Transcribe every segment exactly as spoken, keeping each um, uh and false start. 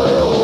Oh!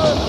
Not